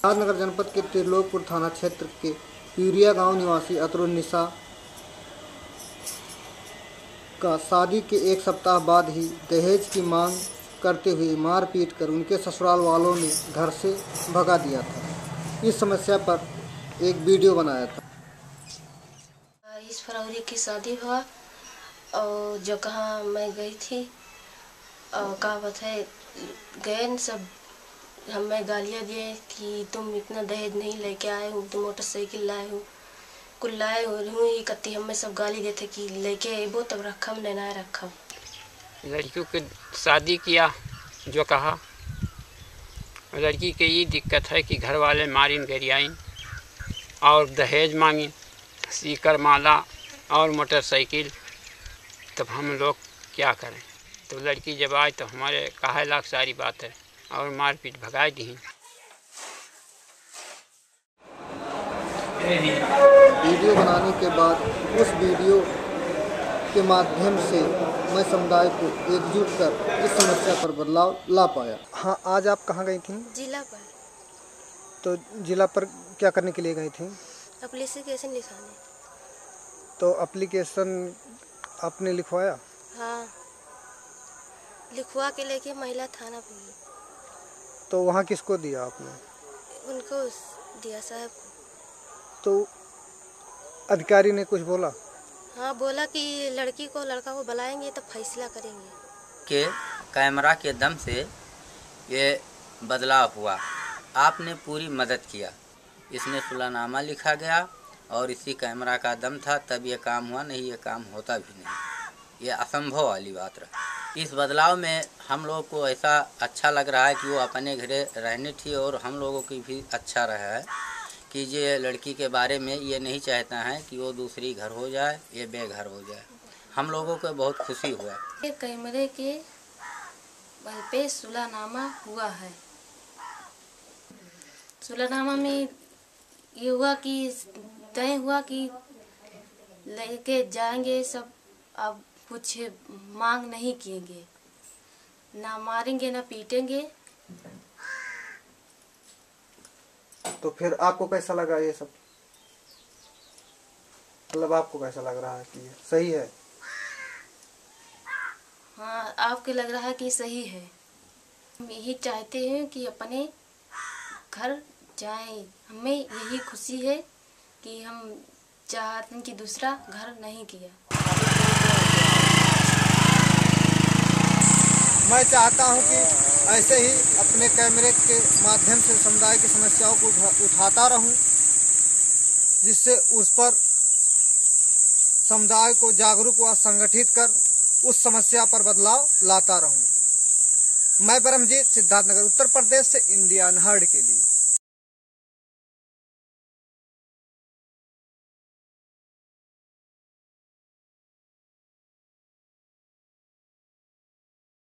शाहनगर जनपद के तेलोपुर थाना क्षेत्र के पीरिया गांव निवासी अथ्रुनिशा का शादी के एक सप्ताह बाद ही दहेज की मांग करते हुए मारपीट कर उनके ससुराल वालों ने घर से भगा दिया था। इस समस्या पर एक वीडियो बनाया था। 22 फरवरी की शादी हुआ और जो कहाँ मैं गई थी और कहा बताए गए सब हमें गालियाँ दिए कि तुम इतना दहेज नहीं लेके आए हो, तुम मोटरसाइकिल लाए हो, कुल लाए हो, ये कत्ती हमें सब गाली देते कि लेके वो तब रखम लेना रखम। लड़कियों के शादी किया जो कहा लड़की के ये दिक्कत है कि घर वाले मारिन गरियाइन और दहेज मांगिन सीकर माला और मोटरसाइकिल। तब हम लोग क्या करें, तो लड़की जब आए तो हमारे कहा लाख सारी बात है और मारपीट भगाई दी। वीडियो बनाने के बाद उस वीडियो के माध्यम से मैं समुदाय को एकजुट कर इस समस्या पर बदलाव ला पाया। हाँ, आज आप कहाँ गई थी? जिला पर। तो जिला पर क्या करने के लिए गई थी? एप्लीकेशन लिखाने। तो एप्लीकेशन आपने लिखवाया? हाँ, लिखवा के लेके महिला थाना गई। तो वहाँ किसको दिया आपने? उनको दिया, साहब को। तो अधिकारी ने कुछ बोला? हाँ, बोला कि लड़की को लड़का को बुलाएंगे तो फैसला करेंगे। के कैमरा के दम से ये बदलाव हुआ, आपने पूरी मदद किया। इसमें सुलहनामा लिखा गया और इसी कैमरा का दम था तब ये काम हुआ, नहीं ये काम होता भी नहीं, ये असंभव वाली बात रहा। इस बदलाव में हम लोग को ऐसा अच्छा लग रहा है कि वो अपने घरे रहने थी और हम लोगों की भी अच्छा रहा है कि ये लड़की के बारे में ये नहीं चाहता है कि वो दूसरी घर हो जाए, ये बेघर हो जाए। हम लोगों को बहुत खुशी हुआ। ये कैमरे के बल पे सुलहनामा हुआ है। सुलहनामा में ये हुआ कि तय हुआ कि लेके जाएंगे सब, अब कुछ मांग नहीं किएंगे, ना मारेंगे ना पीटेंगे। तो फिर आपको कैसा लगा ये सब, मतलब आपको कैसा लग रहा है कि सही है? हाँ, आपके लग रहा है कि सही है। हम यही चाहते हैं कि अपने घर जाएं, हमें यही खुशी है कि हम चाहते हैं कि दूसरा घर नहीं किया। मैं चाहता हूं कि ऐसे ही अपने कैमरे के माध्यम से समुदाय की समस्याओं को उठाता रहूं, जिससे उस पर समुदाय को जागरूक व संगठित कर उस समस्या पर बदलाव लाता रहूं। मैं परमजीत, सिद्धार्थनगर, उत्तर प्रदेश से इंडिया अनहर्ड के लिए।